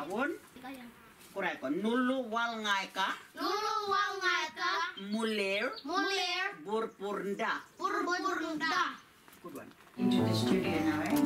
Awon? Correct. Nulu wal ngai ka. Mulir. Mulir. Burpurnda. Burpurnda. Good one. Into the studio now, eh?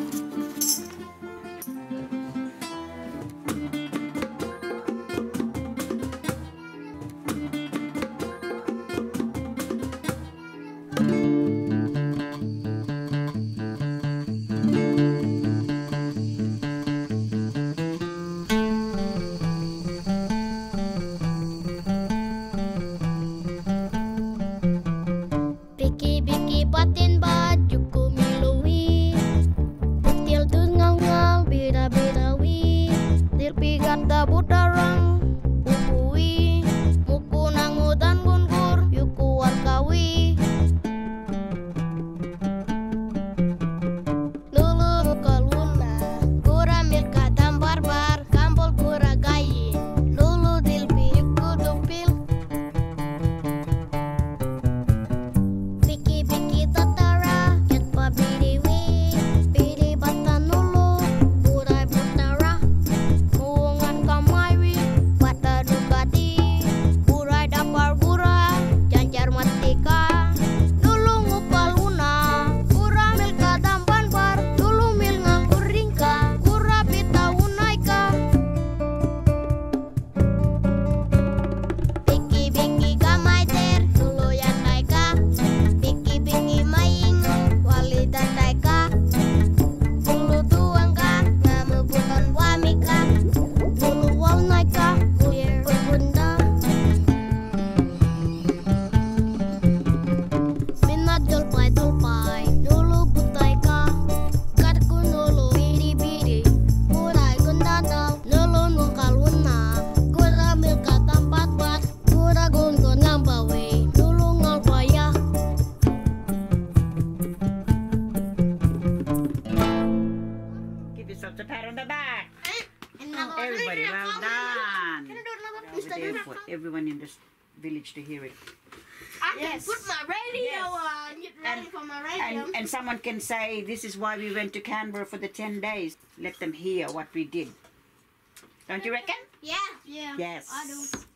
Everyone in this village to hear it. I yes. can put my radio yes. on. Get ready and, for my radio. And someone can say, this is why we went to Canberra for the 10 days. Let them hear what we did. Don't you reckon? Yeah. Yeah. Yes. I do.